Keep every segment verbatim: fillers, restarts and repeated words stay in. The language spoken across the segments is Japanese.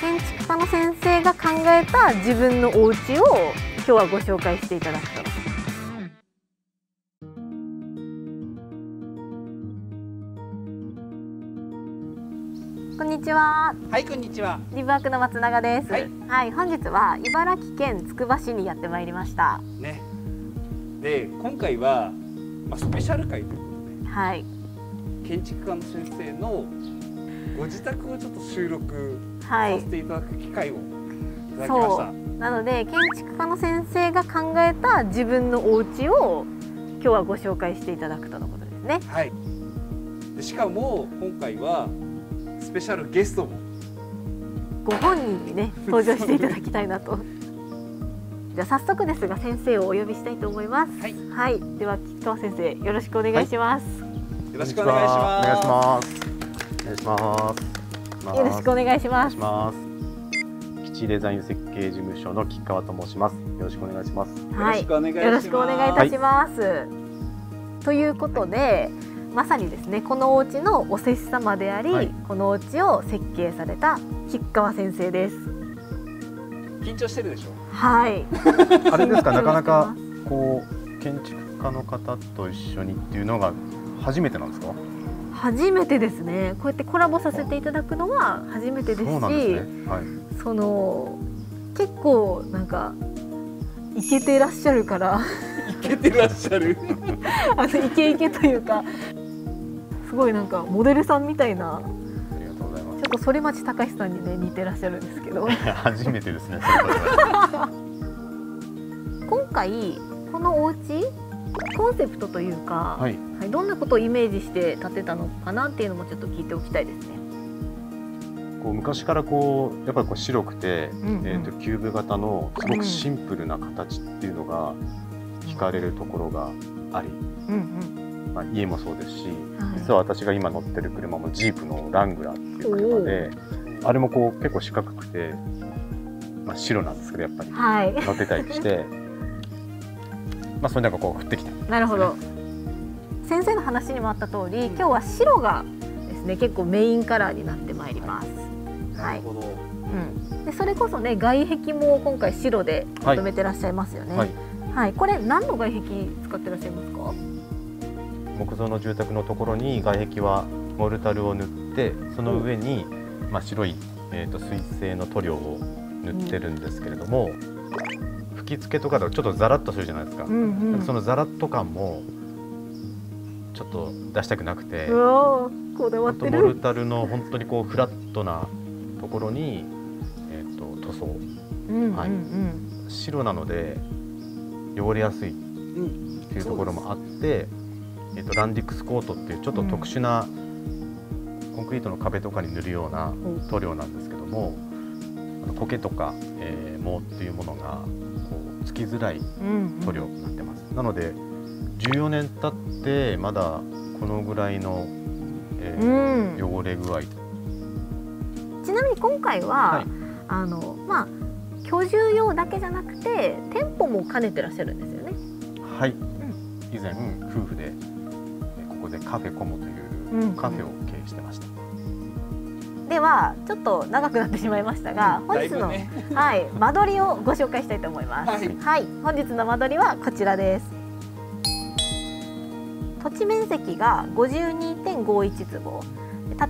建築家の先生が考えた自分のお家を今日はご紹介していただくと。こんにちは。はい、こんにちは。リブワークの松永です。はい、はい、本日は茨城県つくば市にやってまいりました。ね。で、今回は、まあ、スペシャル回ということで。はい。建築家の先生のご自宅をちょっと収録させていただく機会をいただきました。はい、そうなので、建築家の先生が考えた自分のお家を今日はご紹介していただくとのことですね。はい。で、しかも今回は。スペシャルゲストもご本人にね登場していただきたいなとじゃあ早速ですが先生をお呼びしたいと思います。はい、はい、では吉川先生よろしくお願いします。はい、よろしくお願いします。お願いします。よろしくお願いします。基地デザイン設計事務所の吉川と申します。よろしくお願いします。はい、よろしくお願いいたします。はい、ということで。はいまさにですね、このお家のお施主様であり、はい、このお家を設計された吉川先生です。緊張してるでしょ。はい。あれですか、なかなかこう建築家の方と一緒にっていうのが初めてなんですか。初めてですね。こうやってコラボさせていただくのは初めてですし、そうなんですね。はい、その結構なんかイケてらっしゃるからイケてらっしゃるあのイケイケというか。すごいなんかモデルさんみたいな。ありがとうございます。ちょっとそれまちたかしさんにね似てらっしゃるんですけど。初めてですね。今回このお家コンセプトというか、はいはい、どんなことをイメージして建てたのかなっていうのもちょっと聞いておきたいですね。こう昔からこうやっぱりこう白くて、うんうん、えっとキューブ型のすごくシンプルな形っていうのが惹かれるところがあり。うんうん。まあ家もそうですし、はい、実は私が今乗ってる車もジープのラングラーっていう車で、あれもこう結構四角くて、まあ、白なんですけどやっぱり、はい、乗ってたりしてまあそれなんかこう降ってきた、ね、なるほど。先生の話にもあった通り、うん、今日は白がですね結構メインカラーになってまいります。なるほど、うん、でそれこそね外壁も今回白でまとめてらっしゃいますよね。はいはいはい、これ何の外壁使ってらっしゃいますか。木造の住宅のところに外壁はモルタルを塗ってその上に、うん、まあ白い、えー、と水性の塗料を塗ってるんですけれども、うん、吹き付けとかだとちょっとザラッとするじゃないですか、うん、うん、そのザラッと感もちょっと出したくなくて、こだわってるモルタルの本当にこうフラットなところに、えー、と塗装、白なので汚れやすいっていうところもあって。うんえっとランディックスコートっていうちょっと特殊なコンクリートの壁とかに塗るような塗料なんですけども、苔とか、えー、毛っていうものがこうつきづらい塗料になってます。うんうん、なのでじゅうよねん経ってまだこのぐらいの、えーうん、汚れ具合。ちなみに今回は、はい、あのまあ居住用だけじゃなくて店舗も兼ねてらっしゃるんですよね。はい。うん、以前夫婦で。でカフェコモというカフェを経営してました。うん、ではちょっと長くなってしまいましたが、本日の、ね、はい間取りをご紹介したいと思います。はい、はい、本日の間取りはこちらです。土地面積が ごじゅうにてんごーいち 坪、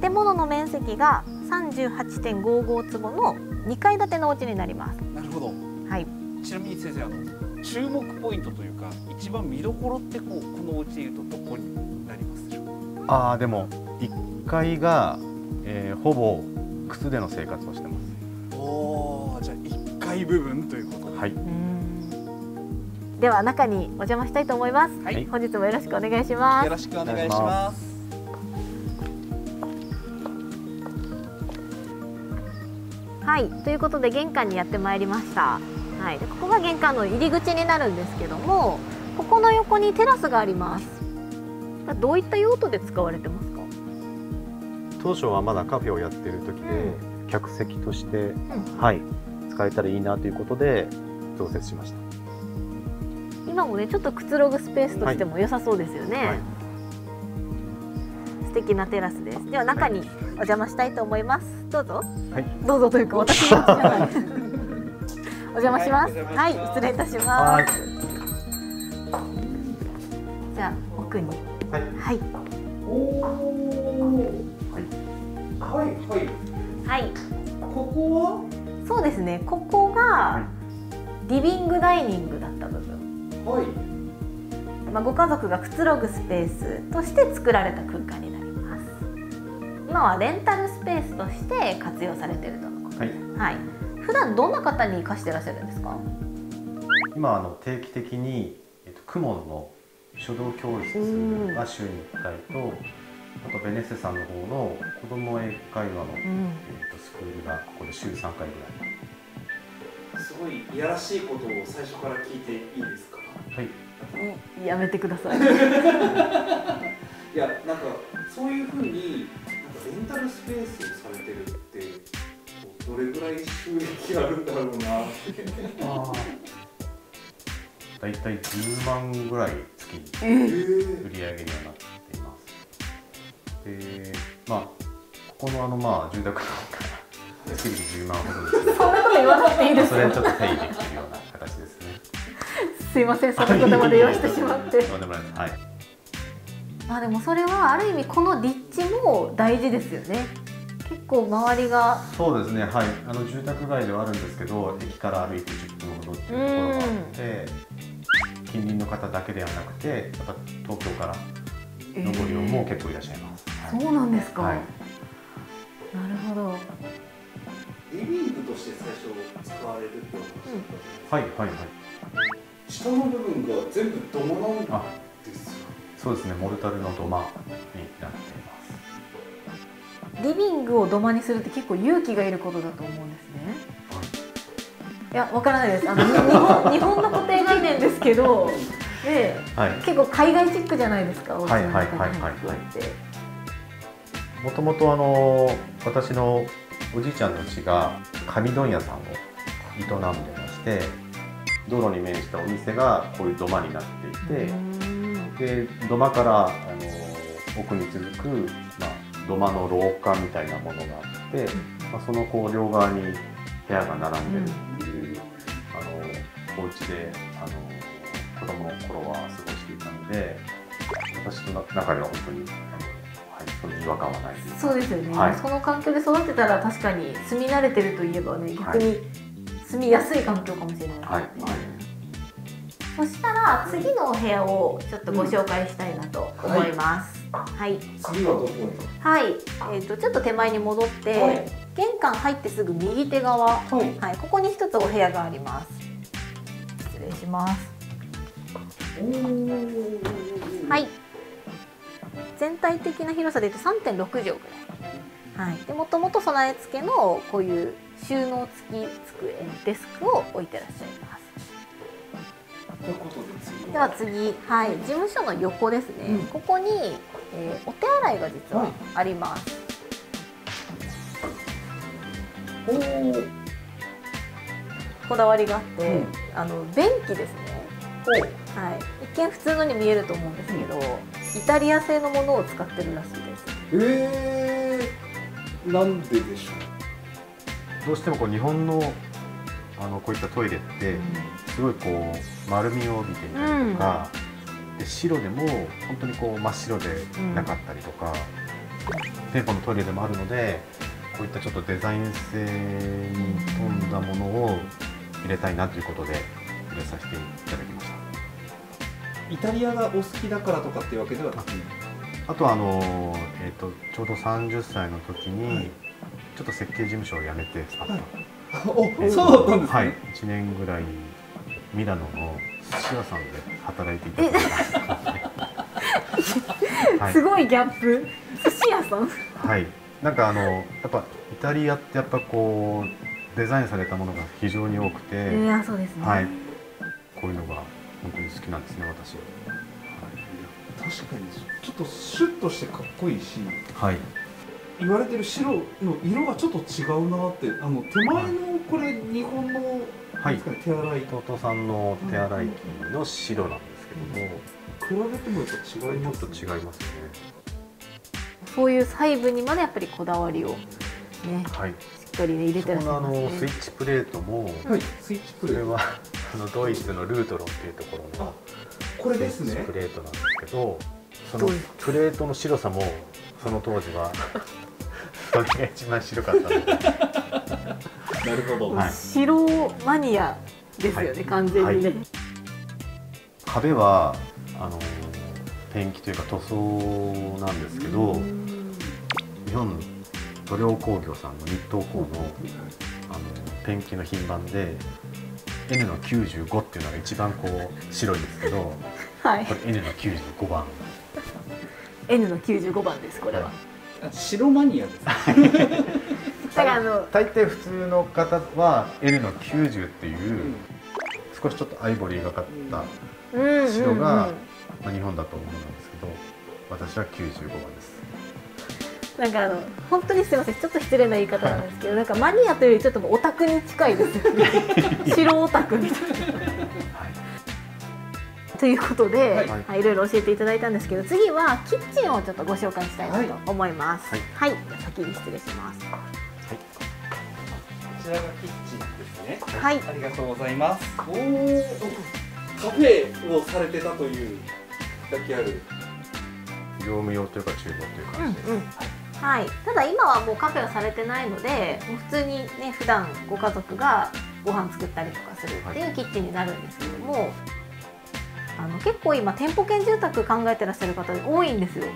建物の面積が さんじゅうはちてんごーごー 坪のにかい建てのお家になります。なるほど。はい。ちなみに先生あの注目ポイントというか一番見どころってこうこのお家でいうとどこに。ああでもいっかいが、えー、ほぼ靴での生活をしてます。おーじゃあいっかい部分ということで、はい、では中にお邪魔したいと思います、はい、本日もよろしくお願いします。よろしくお願いします。はいということで玄関にやってまいりました、はい、でここが玄関の入り口になるんですけども、ここの横にテラスがあります。どういった用途で使われてますか。当初はまだカフェをやっている時で、うん、客席として、うん、はい使えたらいいなということで増設しました。今もねちょっとくつろぐスペースとしても良さそうですよね。はいはい、素敵なテラスです。では中にお邪魔したいと思います。どうぞ。はい、どうぞというか私の口じゃない。お邪魔します。はい、失礼いたします。じゃあ奥に。はい。はい。はいはい。はい。ここは？そうですね。ここがリビングダイニングだった部分。はい。まあ、ご家族がくつろぐスペースとして作られた空間になります。今はレンタルスペースとして活用されているとのことです。はい、はい、普段どんな方に貸してらっしゃるんですか？今あの定期的に、えっと、公文の書道教室が週にいっかいと、あとベネッセさんの方の子ども英会話の、うんえっと、スクールがここで週さんかいぐらい。すごいいやらしいことを最初から聞いていいですか？はい、やめてください。いや、なんかそういう風になんかレンタルスペースをされてるってどれぐらい収益あるんだろうなって。だいたいじゅうまんぐらい月に売り上げにはなっています。えー、で、まあここのあのまあ住宅のから月にじゅうまんほどです。そんなこと言わなくていいです。それはちょっと定義できるような形ですね。すいません、そのことまで言わしてしまって。はい、まあでもそれはある意味この立地も大事ですよね。結構周りが。そうですね、はい、あの住宅街ではあるんですけど、駅から歩いてじゅっぷんほどっていうところがあって。近隣の方だけではなくて、また東京から。のご利用も結構いらっしゃいます。えーはい、そうなんですか。はい、なるほど。リビングとして最初使われるってことですか？うん、はいはいはい。下の部分が全部土間なんですよ。そうですね、モルタルの土間になっています。リビングを土間にするって結構勇気がいることだと思うんですね。はい、いや、わからないです。あの日本、日本の固定概念ですけど、で、はい、結構海外チックじゃないですか。お家の中に入って。はいはいはいはいはい。もともとあの私のおじいちゃんの家が紙問屋さんを営んでまして。道路に面したお店がこういう土間になっていて、で土間からあの奥に続く、まあ、土間の廊下みたいなものがあって、まあ、そのこう両側に部屋が並んでるっていう、うん、あのお家であの子供の頃は過ごしていたので、私の中では本当に、はい、その違和感はないです。そうですよね、はい、その環境で育てたら確かに住み慣れてるといえばね、逆に、はい、住みやすい環境かもしれないですね。はいはい、そしたら次のお部屋をちょっとご紹介したいなと思います。はい。次はどこですか？はい。えっとちょっと手前に戻って、はい、玄関入ってすぐ右手側、はい、はい、ここに一つお部屋があります。失礼します。はい。全体的な広さでいうと さんてんろく 畳ぐらい。はい。でもともと備え付けのこういう収納付き机、デスクを置いてらっしゃいます。ということで次は。では次、はい、事務所の横ですね。うん、ここに、えー、お手洗いが実はあります。おお、こだわりがあって、うん、あの便器ですね。はい、一見普通のに見えると思うんですけど、うん、イタリア製のものを使ってるらしいです。ええー、なんででしょう。どうしてもこう日本の、あのこういったトイレってすごいこう丸みを帯びていたりとか、うん、で白でも本当にこう真っ白でなかったりとか、うん、店舗のトイレでもあるので、こういったちょっとデザイン性に富んだものを入れたいなということで入れさせていただきました。イタリアがお好きだからとかっていうわけではなくて、あとはあの、えー、とちょうどさんじゅっさいの時に、はい、ちょっと設計事務所を辞めてスパッと、はい、お、そうだったんですか？はい、いちねんぐらいミラノの寿司屋さんで働いていたことすごいギャップ。寿司屋さん、はい、なんかあのやっぱイタリアってやっぱこうデザインされたものが非常に多くて、いや、そうですね、はい、こういうのが本当に好きなんですね、私は。はい、確かにちょっとシュッとしてかっこいいし、はい、言われてる白の色がちょっと違うなって、あの手前のこれ日本の、はい、手洗い、トトさんの手洗い機の白なんですけども、比べてもやっぱ違いますね。そういう細部にまでやっぱりこだわりをね、はい、しっかりね入れてらっしゃいますね。そのあのスイッチプレートも、はい、スイッチプレートこれはあのドイツのルートロンっていうところのこれですねスイッチプレートなんですけど、そのプレートの白さもその当時はそれが一番白かったのでなるほど、はい、白マニアですよね、はい、完全にね、はい、壁はあのペンキというか塗装なんですけど、日本の塗料工業さんの日東工の、あのペンキの品番で エヌのきゅうじゅうご っていうのが一番こう白いんですけど、はい、これ エヌのきゅうじゅうごばんエヌのきゅうじゅうごばんです、これは、はい、白マニアですだからあの大抵普通の方は エヌのきゅうじゅう っていう少しちょっとアイボリーがかった白がまあ日本だと思うんですけど、私はきゅうじゅうごばんです。なんかあの本当にすみません、ちょっと失礼な言い方なんですけど、はい、なんかマニアというよりちょっとオタクに近いですよね白オタクみたいなということで、はい、いろいろ教えていただいたんですけど、次はキッチンをちょっとご紹介したいなと思います。はい、はい、先に失礼します。はい、こちらがキッチンですね。はい、ありがとうございます。おお、カフェをされてたというだけある。業務用というか厨房という感じです。うんうん、はい、ただ今はもうカフェをされてないので、もう普通にね、普段ご家族がご飯作ったりとかするっていうキッチンになるんですけども。はい、あの結構今店舗兼住宅考えてらっしゃる方多いんですよ。はい、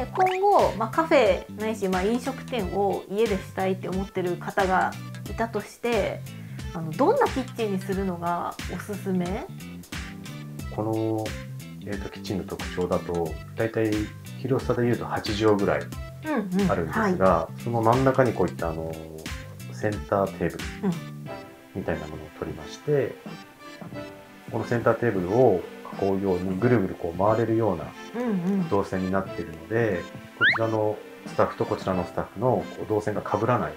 で今後、まあ、カフェないし、まあ、飲食店を家でしたいって思ってる方がいたとして、あのどんなキッチンにするのがおすすめ？この、えー、とキッチンの特徴だと大体広さでいうとはちじょうぐらいあるんですが、その真ん中にこういったあのセンターテーブルみたいなものを取りまして。うんこのセンターテーブルを囲うようにぐるぐるこう回れるような動線になっているので、こちらのスタッフとこちらのスタッフの動線が被らない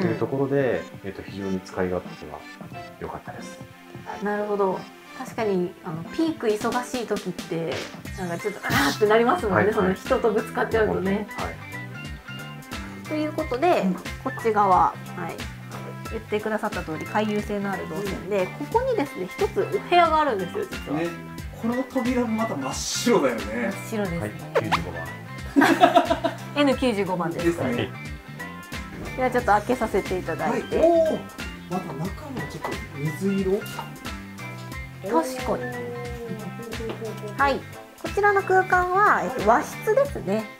というところで、えーと非常に使い勝手が良かったです。はい、なるほど。確かにあのピーク忙しい時ってなんかちょっとあーってなりますもんね。はいはい、その人とぶつかっちゃうとね。はい、ということで、うん、こっち側。はい。言ってくださった通り回遊性のある動線で、うん、ここにですね一つお部屋があるんですよ実は、ね、この扉もまた真っ白だよね。真っ白ですね、はい、きゅうじゅうごばんエヌきゅうじゅうごばんです。はい、ではちょっと開けさせていただいて、はい、おおまた中もちょっと水色確かにはい、こちらの空間は和室ですね。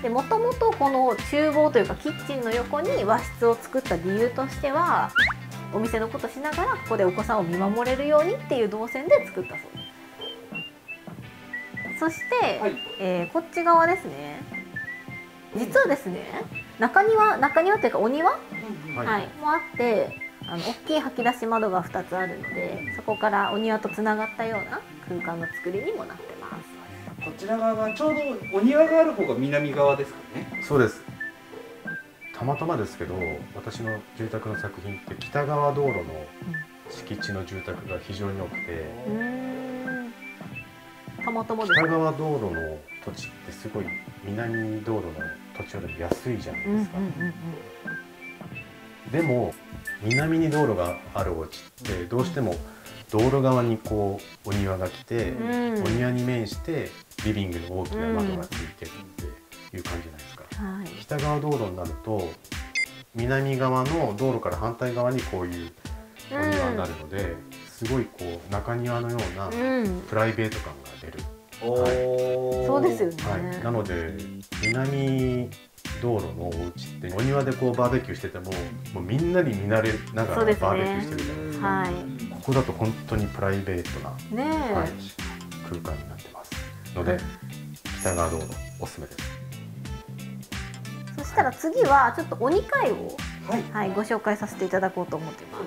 でもともとこの厨房というかキッチンの横に和室を作った理由としては、お店のことしながらここでお子さんを見守れるようにっていう動線で作ったそうです。そして、はい、えー、こっち側ですね。実はですね中庭中庭というかお庭、はいはい、もあって、あの大きい吐き出し窓がふたつあるので、そこからお庭とつながったような空間の作りにもなってます。こちら側はちょうどお庭がある方が南側ですかね。そうです。たまたまですけど、私の住宅の作品って北側道路の敷地の住宅が非常に多くて、うん、たまたまですね。北側道路の土地ってすごい南道路の土地より安いじゃないですか。でも南に道路があるお家ってどうしても道路側にこうお庭が来て、うん、お庭に面してリビングの大きな窓がついてるっていう感じじゃないですか。うん、はい、北側道路になると南側の道路から反対側にこういうお庭になるので、うん、すごいこう中庭のようなプライベート感が出る。そうですよね、はい、なので南道路のお家ってお庭でこうバーベキューしてても、もうみんなに見慣れながらバーベキューしてるじゃないですか。はい、ここだと本当にプライベートな、はい、空間になってますので、北側道路おすすめです。そしたら次はちょっとおにかいを、はいはい、ご紹介させていただこうと思っていま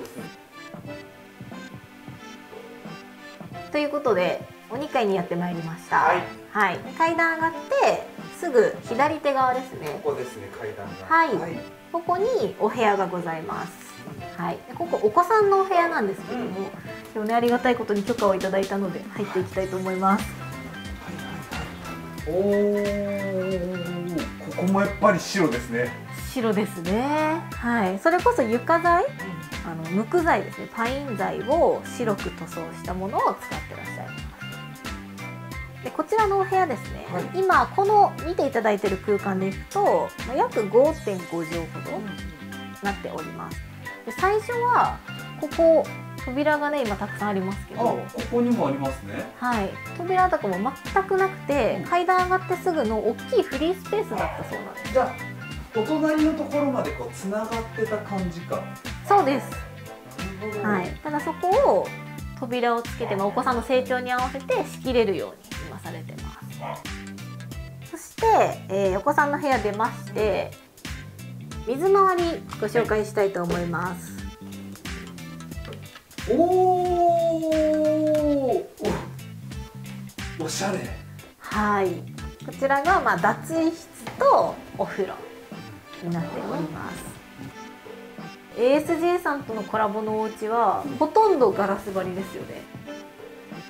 す。ということでおにかいにやってまいりました。はいはい、階段上がってすぐ左手側ですね。ここですね、階段が。はい。はい、ここにお部屋がございます。はい、ここお子さんのお部屋なんですけども、うん、でもねありがたいことに許可をいただいたので入っていきたいと思います。おー、ここもやっぱり白ですね。白ですね。はい、それこそ床材、あの無垢材ですね、パイン材を白く塗装したものを使ってらっしゃいます。でこちらのお部屋ですね、はい、今この見ていただいている空間でいくと約 ごてんご 畳ほどなっております。で最初はここ扉がね今たくさんありますけど、ここにもありますね。はい、扉とかも全くなくて、うん、階段上がってすぐの大きいフリースペースだったそうなんです。じゃあお隣のところまでこうつながってた感じか。そうです。はい、ただそこを扉をつけて、まあ、お子さんの成長に合わせて仕切れるように今されてます。そして、えー、お子さんの部屋出まして水回りご紹介したいと思います。おお、おしゃれ。はい、こちらがまあ脱衣室とお風呂になっております。エーエスジェー さんとのコラボのお家はほとんどガラス張りですよね。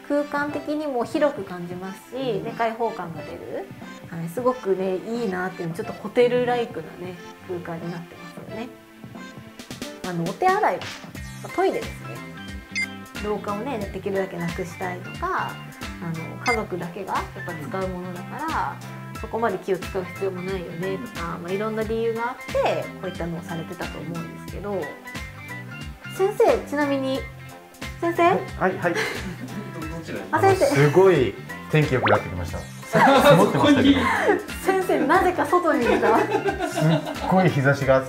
空間的にも広く感じますし、ね、開放感が出る、はい、すごくねいいなっていう、ちょっとホテルライクなね空間になってますよね。あのお手洗い、トイレですね、廊下をねできるだけなくしたいとか、あの家族だけがやっぱ使うものだから、うん、そこまで気を使う必要もないよねとか、まあ、いろんな理由があってこういったのをされてたと思うんですけど、先生ちなみに先生はいはいあ先生すごい天気良くなってきました。曇ってましたけど先生なぜか外にいたすっごい日差しが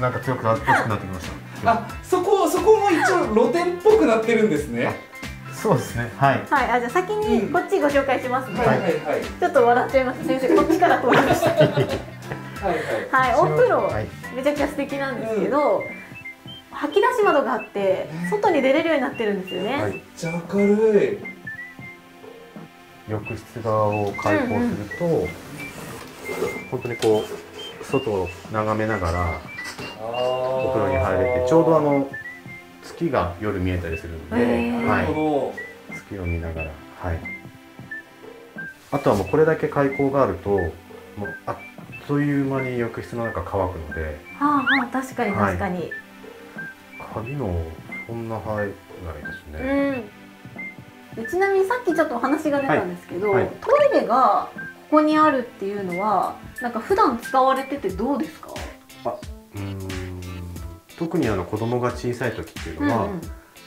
なんか強くなってきました。あ、そこそこも一応露店っぽくなってるんですね。そうですね。はい。はい、あ、じゃあ先にこっちご紹介しますね。はいはいはい。ちょっと笑っちゃいます。先生こっちから通りました。はいはい。はい、お風呂めちゃくちゃ素敵なんですけど、吐き出し窓があって外に出れるようになってるんですよね。めっちゃ明るい。浴室側を開放すると、本当にこう外を眺めながら。お風呂に入れて、ちょうどあの月が夜見えたりするので、はい、月を見ながら、はい、あとはもうこれだけ開口があるともうあっという間に浴室の中乾くので、はあはあ、確かに確かに、はい、髪もそんな生えないですね、うん、ちなみにさっきちょっとお話が出たんですけど、はいはい、トイレがここにあるっていうのはなんか普段使われててどうですか？あ特にあの子供が小さい時っていうのは、うん、こ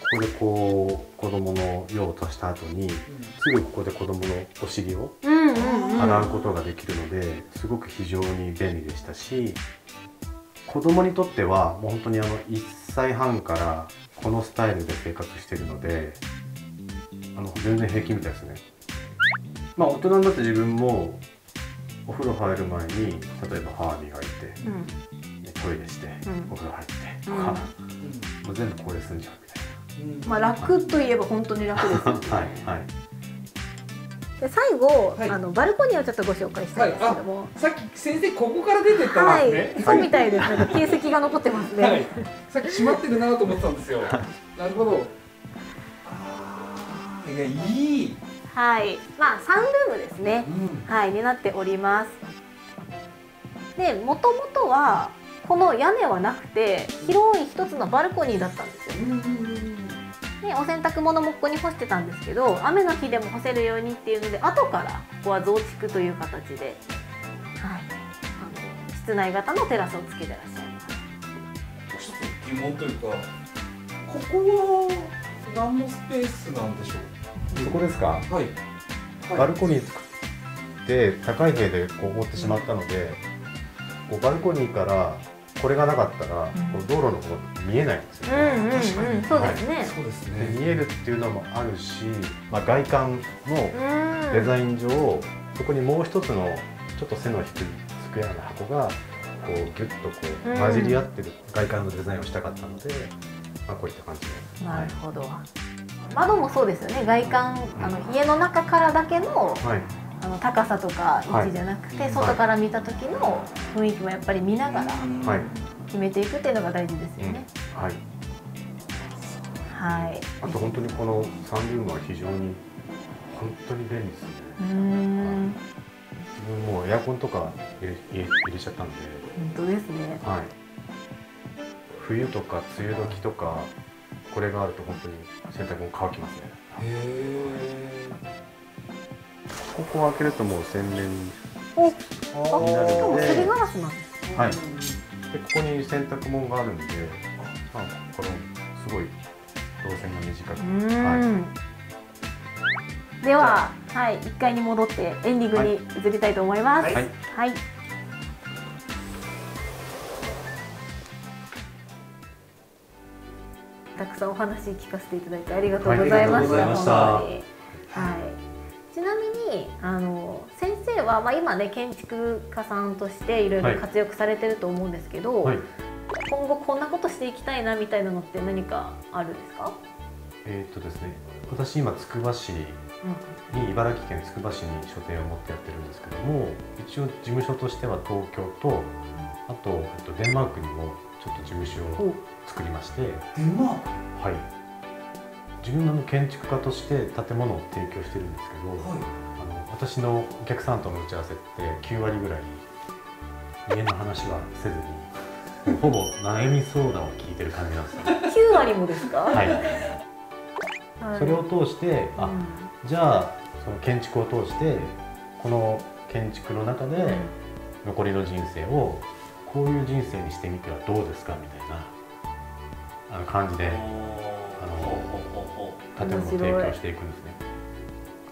こでこう子供の用を足した後に、うん、すぐここで子供のお尻を洗うことができるので、すごく非常に便利でしたし、子供にとってはもう本当にあのいっさいはんからこのスタイルで生活してるので、あの全然平気みたいですね。まあ大人になって自分もお風呂入る前に例えば歯磨いて、うん、トイレして、うん、お風呂入ってとか、うん、もう全部これ済んじゃうみたいな、うん、まあ楽といえば本当に楽ですよねはい、はい、で最後、はい、あのバルコニーをちょっとご紹介したいんですけども、はい、さっき先生ここから出てったんですね。はい、そうみたいです。なんか形跡が残ってますね、はい、さっき閉まってるなと思ってたんですよなるほど。ああ、いやいい、はい、まあサンルームですね、うん、はい、になっております。で、もともとはこの屋根はなくて広い一つのバルコニーだったんですよ、うん、で、お洗濯物もここに干してたんですけど、雨の日でも干せるようにっていうので後からここは増築という形で、はい、あの室内型のテラスをつけてらっしゃいます。ちょっと疑問というか、ここは何のスペースなんでしょう？そこですか。はい。バルコニー作って高い塀でこう覆ってしまったので、こうバルコニーからこれがなかったらこう道路の方見えないんですよね。確かに。そうですね。見えるっていうのもあるし、まあ外観のデザイン上、そこにもう一つのちょっと背の低いスクエアの箱がこうギュッとこう混じり合ってる外観のデザインをしたかったので、まあこういった感じです。なるほど。窓もそうですよね。外観、あの家の中からだけの、はい、あの高さとか位置じゃなくて、はい、外から見た時の雰囲気もやっぱり見ながら決めていくっていうのが大事ですよね。はい。はい。はい、あと本当にこのサンルームは非常に本当に便利ですね。うん。分もうエアコンとか入れ、入れ、入れちゃったんで。本当ですね。はい。冬とか梅雨時とかこれがあると本当に洗濯も乾きますね。へー。ここを開けるともう洗面になるので。すりガラスなんですね。はい。でここに洗濯物があるんで、まあこれすごい動線が短く。はい。では、はい、いっかいに戻ってエンディングに移りたいと思います。はい。はい。たくさんお話聞かせていただいてありがとうございました。はい、ちなみにあの先生は、まあ、今ね建築家さんとしていろいろ活躍されてると思うんですけど、はい、今後こんなことしていきたいなみたいなのって何かあるんですか？えっとですね、私今つくば市に、茨城県つくば市に書店を持ってやってるんですけども、一応事務所としては東京とあと、えっと、デンマークにもちょっと事務所を作りまして、はい、自分の建築家として建物を提供してるんですけど、はい、あの私のお客さんとの打ち合わせってきゅうわりぐらい家の話はせずにほぼ悩み相談を聞いてる感じなんですよ。きゅうわりもですか？はい、はい、それを通してあ、うん、じゃあその建築を通してこの建築の中で残りの人生をこういう人生にしてみてはどうですかみたいなあの感じであの建物を提供していくんですね。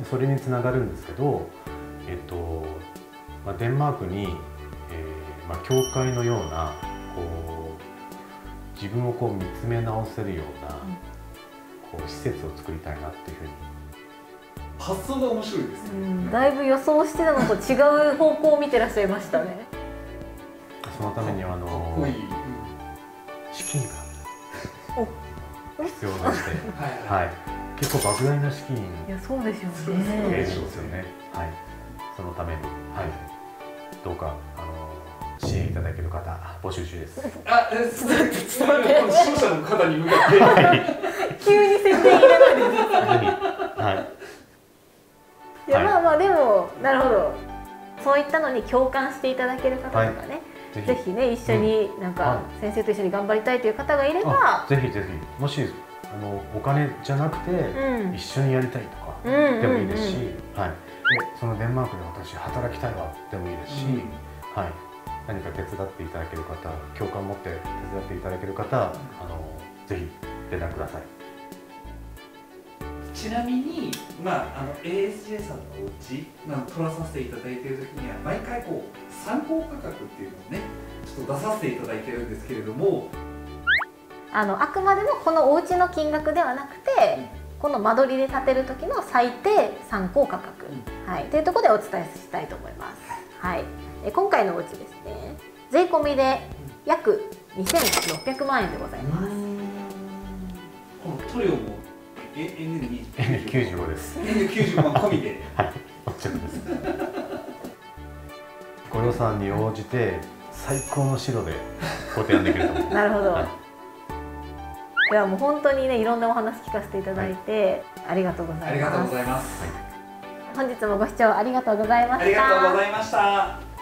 それにつながるんですけど、えっとまあ、デンマークに、えーまあ、教会のようなこう自分をこう見つめ直せるような、うん、こう施設を作りたいなっていうふうに。発想が面白いですね。うん、だいぶ予想してたのと違う方向を見てらっしゃいましたね。そのためにはあの資金が必要でして、はい、結構莫大な資金。いやそうですよね。そうですよね。はい、そのために、はい、どうかあの支援いただける方募集中です。あ、ちょっと視聴者の方に向かって急に宣伝入れないでください。はい。いやまあまあでもなるほど。そういったのに共感していただける方とかね。ぜひね、一緒になんか先生と一緒に頑張りたいという方がいれば、ぜひぜひ、もしあのお金じゃなくて一緒にやりたいとかでもいいですし、はい、そのデンマークで私働きたいわでもいいですし、はい、何か手伝っていただける方、共感を持って手伝っていただける方、あのぜひ連絡ください。ちなみに、まあ、あの エーエスジェー さんのお家、まあ、取らさせていただいているときには毎回こう参考価格っていうのをねちょっと出させていただいてるんですけれども、あのあくまでもこのお家の金額ではなくて、うん、この間取りで建てる時の最低参考価格、うん、はい、というところでお伝えしたいと思います。はい、え今回のお家ですね、税込みで約にせんろっぴゃくまんえんでございます。この塗料もエヌきゅうじゅうご です。エヌきゅうじゅうご 込みで。はい。ご予算に応じて最高の白でご提案できると思います。なるほど。はい、ではもう本当にねいろんなお話聞かせていただいて、はい、ありがとうございます。ありがとうございます。本日もご視聴ありがとうございました。ありがとうございました。